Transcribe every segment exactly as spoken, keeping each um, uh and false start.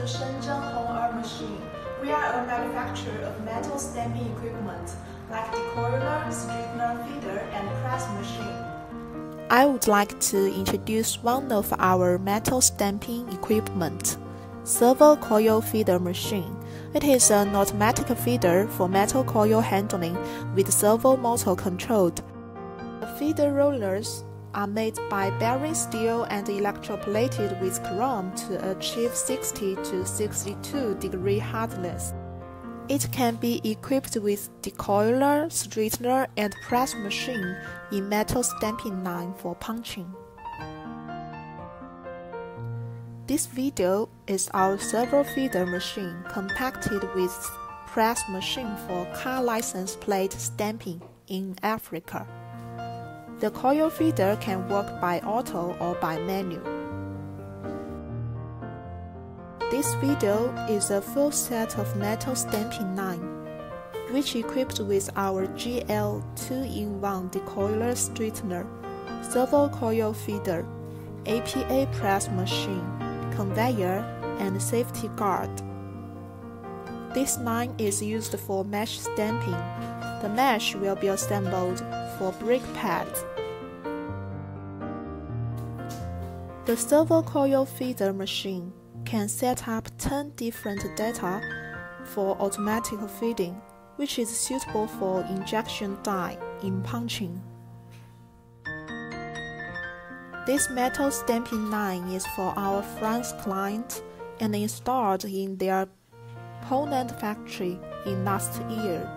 to Shenzhen Honger Machine. We are a manufacturer of metal stamping equipment like decoiler, straightener feeder, and press machine. I would like to introduce one of our metal stamping equipment, servo coil feeder machine. It is an automatic feeder for metal coil handling with servo motor controlled. The feeder rollers are made by bearing steel and electroplated with chrome to achieve sixty to sixty-two degree hardness. It can be equipped with decoiler, straightener, and press machine in metal stamping line for punching. This video is our servo feeder machine compacted with press machine for car license plate stamping in Africa. The coil feeder can work by auto or by manual. This video is a full set of metal stamping line, which equipped with our G L two in one decoiler straightener, servo coil feeder, A P A press machine, conveyor, and safety guard. This line is used for mesh stamping. The mesh will be assembled for brake pads. The servo coil feeder machine can set up ten different data for automatic feeding, which is suitable for injection die in punching. This metal stamping line is for our France client and installed in their Poland factory in last year.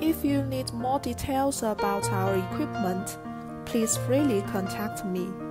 If you need more details about our equipment, please freely contact me.